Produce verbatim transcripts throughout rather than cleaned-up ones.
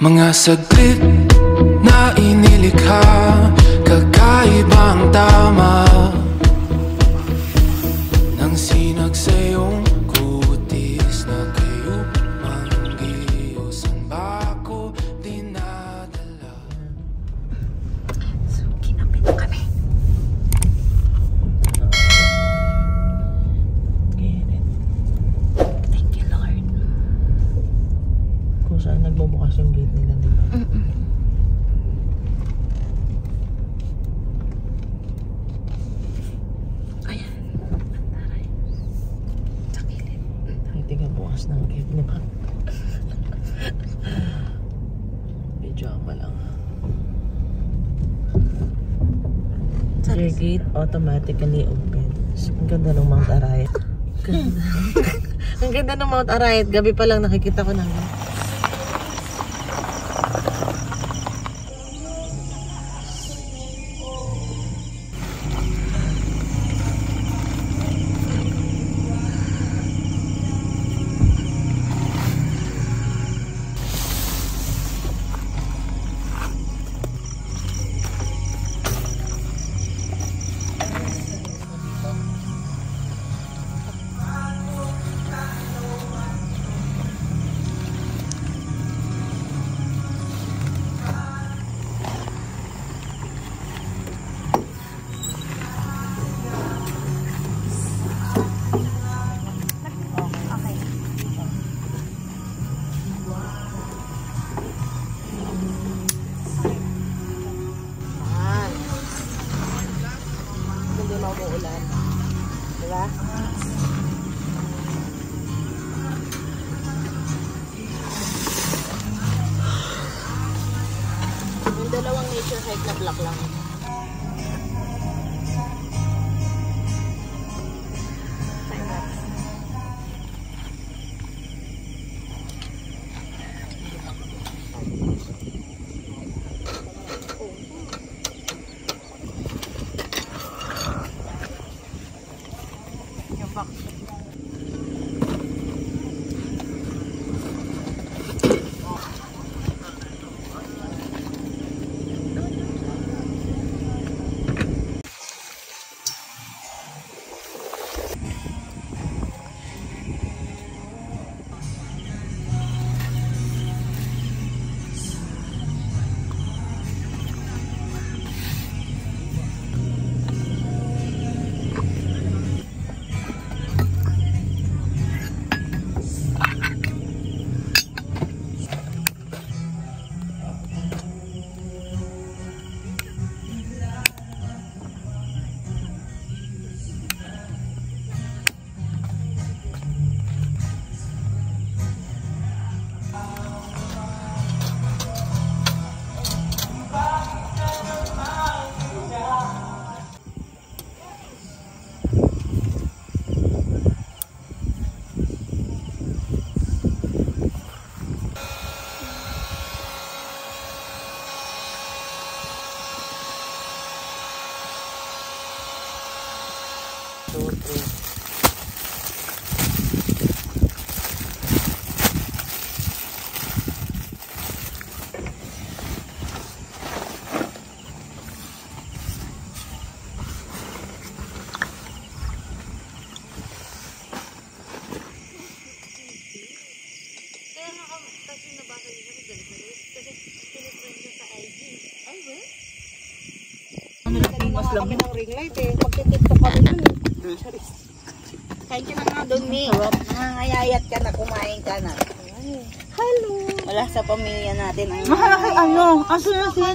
Mga saglit na inilikha, kakaibang tama nang sinag sa iyong kutis na kayo manggiyosan ba ko dinadala. So, kinapin mo kami. Get it? Thank you, Lord. Kung saan nagbubukas yung gate nila, diba? Mm-mm. Ng gate, di ba? Medyo ako lang. Your gate automatically open. Ang ganda ng Mount Arayat. Ang ganda ng Mount Arayat. Gabi pa lang nakikita ko na. Dalawang nature hike na block lang. Yung box. Laki ng ring light eh. Pagtitiktok ka rin nun eh. Kain ka na nga doon eh. Nangangayayat ka na, kumain ka na. Hello! Wala sa pamilya natin. Mahalaki ano? Aso na siya?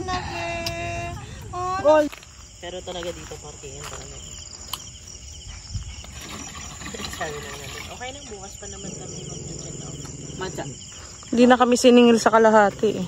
Gold! Pero talaga dito parking yan. Sabi na natin. Okay lang, bukas pa naman kami mag-check out. Matcha. Hindi na kami siningil sa kalahati eh.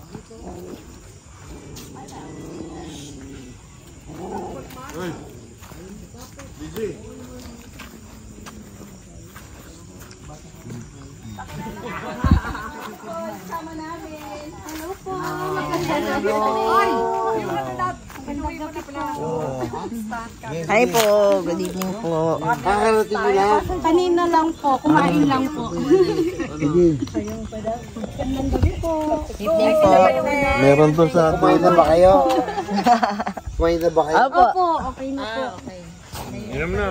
Busy. Sama namin. Hello po. Hello. Ay, yung natatap. Pinuwi mo na pala. Hi po. Good evening po. Kakarating mo lang. Kanina lang po. Kumain lang po. Sayang pala. Magandang gabi po. Evening po. Meron doon sa atin. Kumain na ba kayo? Kumain na ba kayo? Opo. Okay na po. Inom na.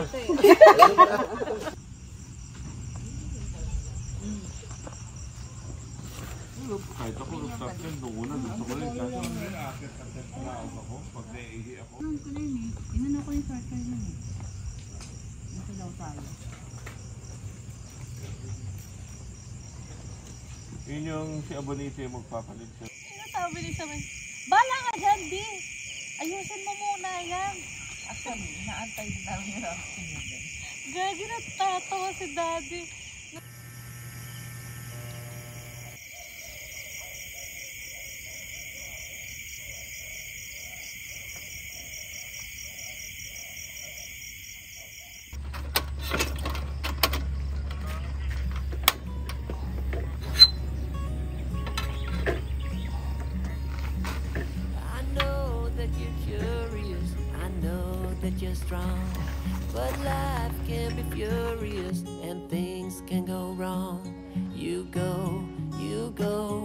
Kahit ako nagsak yan, doon na, gusto ko rin. Kasi ang nilakit at test na ako ako, pag naihi ako. Alam ko na yun eh, inan ako yung sarkar yun eh. Nasa daw tayo. Yun yung si Abonite magpapalit siya. Ano sabi ni Saman? Bala ka dyan, Di! Ayusin mo muna yan! Actually, inaantay din namin yung reaction niya dyan. Gagi, natatawa si Daddy. You're strong, but life can be furious and things can go wrong. You go, you go,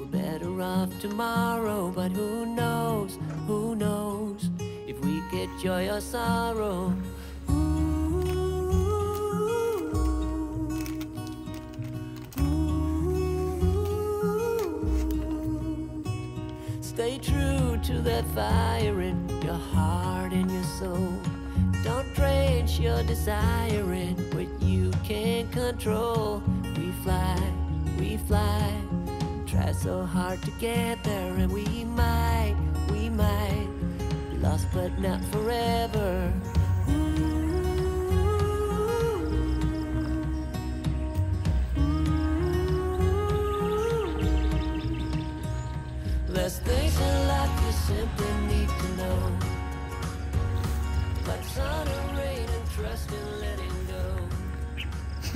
we're better off tomorrow, but who knows, who knows if we get joy or sorrow. Ooh, ooh, stay true to that fire in your heart and your soul. Don't drench your desire in what you can't control. We fly, we fly, try so hard together, and we might, we might be lost but not forever. There's things in life you simply need to know, like sun and rain and trust in letting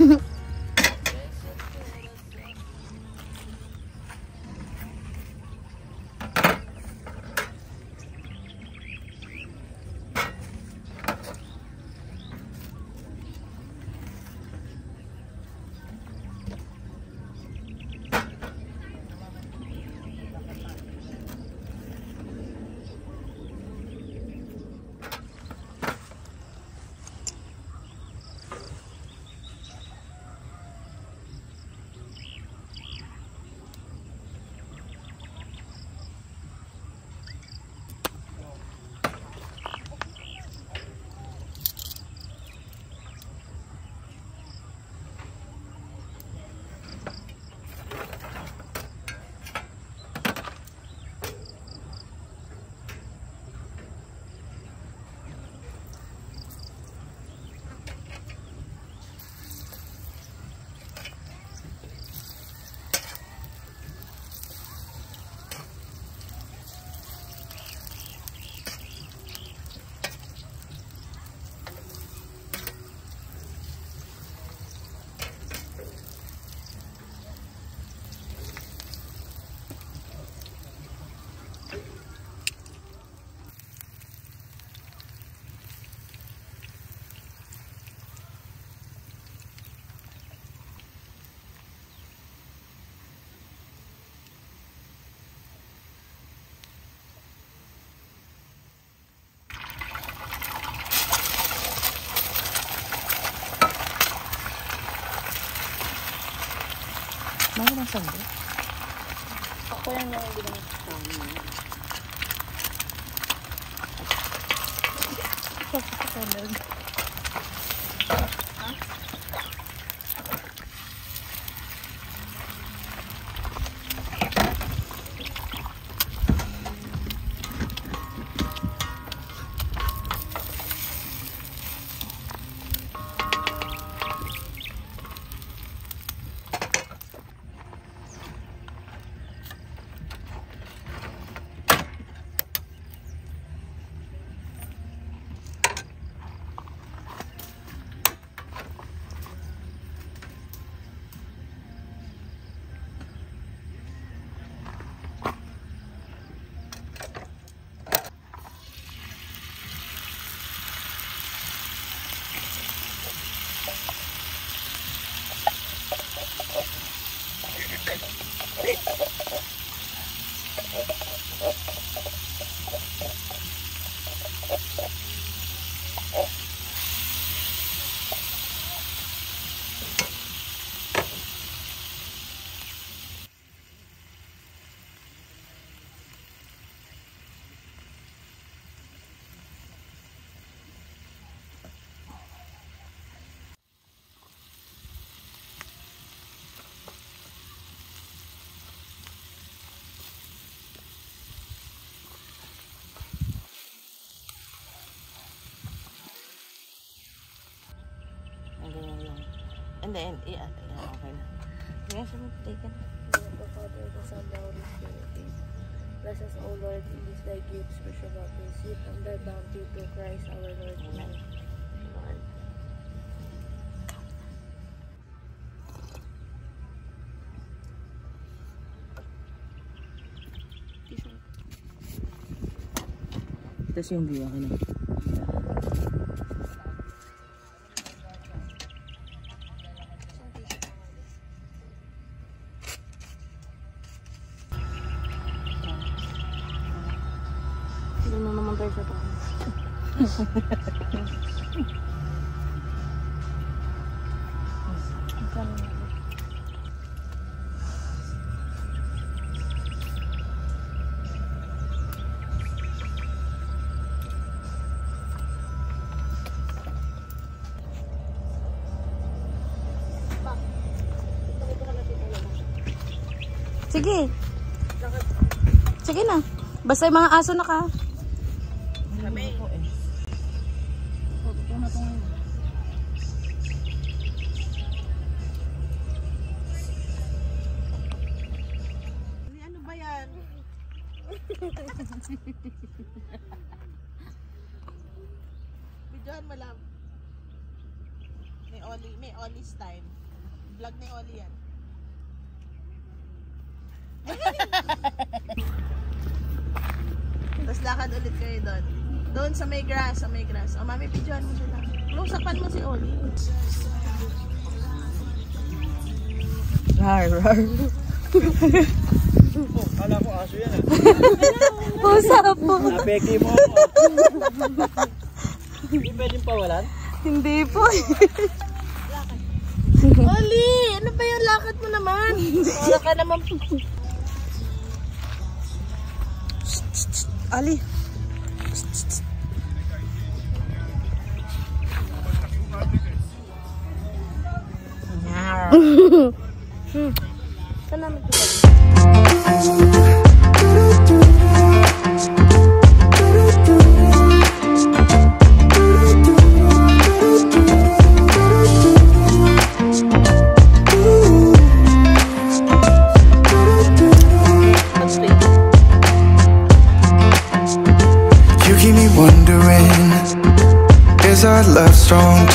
go. Ano lang saan ba? Ako yan lang hindi naman sa kami. Ako sa kanan. Ha? And then, yeah, yeah, okay na. Yes, I'm taken. The Father, the Son, the Holy Spirit. Bless us, O Lord, in this thy gifts, which you have received from thy bounty through Christ our Lord. Amen. Lord. Tapos yung view ako na. Hindi na naman tayo sa tayo. Sige. Sige na. Basta yung mga aso na ka. Kami. Ano ba yan? Bidyan mo lang. May Oli. May Oli's time. Vlog ni Oli yan. Tapos lakad ulit kayo doon. Doon sa may grass, sa may grass. O mami, pidyohan mo sila. Close-upan mo si Oli. Rar, rar. Kala ko aso yan ah. Pusa po. Napeki mo ako. Hindi pwedeng pawalan? Hindi po. Oli, ano ba yung lakad mo naman? Wala ka naman po. Ali.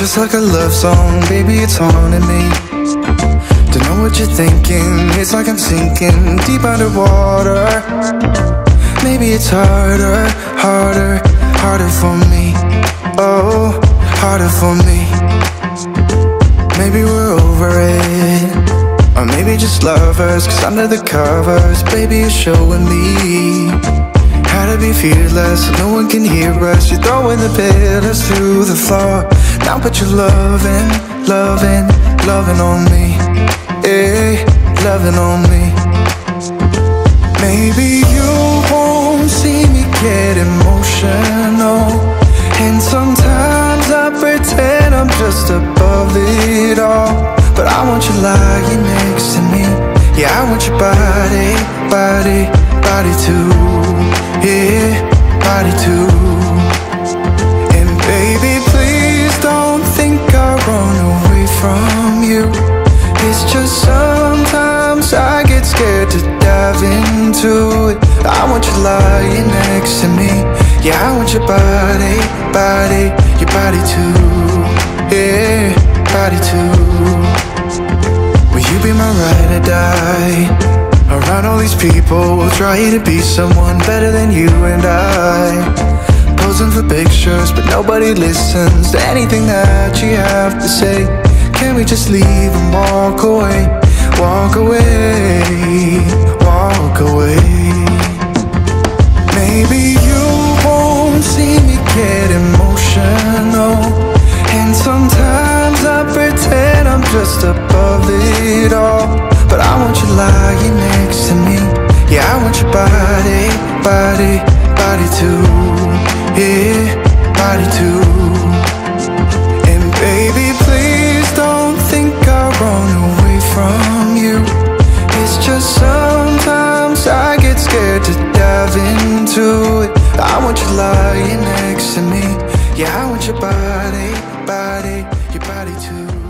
Just like a love song, baby, it's haunting me. Don't know what you're thinking, it's like I'm sinking deep underwater. Maybe it's harder, harder, harder for me. Oh, harder for me. Maybe we're over it, or maybe just lovers, cause under the covers, baby, you're showing me how to be fearless, so no one can hear us. You're throwing the pillars through the floor. Now but you're loving, loving, loving on me. Eh, loving on me. Maybe you won't see me get emotional, and sometimes I pretend I'm just above it all. But I want you lying next to me. Yeah, I want your body, body, body too. Yeah, body too. And baby, run away from you. It's just sometimes I get scared to dive into it. I want you lying next to me. Yeah, I want your body, body, your body too. Yeah, body too. Will you be my ride or die? Around all these people, we'll try to be someone better than you and I. Posing for pictures, but nobody listens to anything that you have to say. Can we just leave and walk away? Walk away, walk away. Maybe you won't see me get emotional, and sometimes I pretend I'm just above it all. But I want you lying next to me. Yeah, I want your body, body, body too. Yeah, body too. And baby, please don't think I run away from you. It's just sometimes I get scared to dive into it. I want you lying next to me. Yeah, I want your body, body, your body too.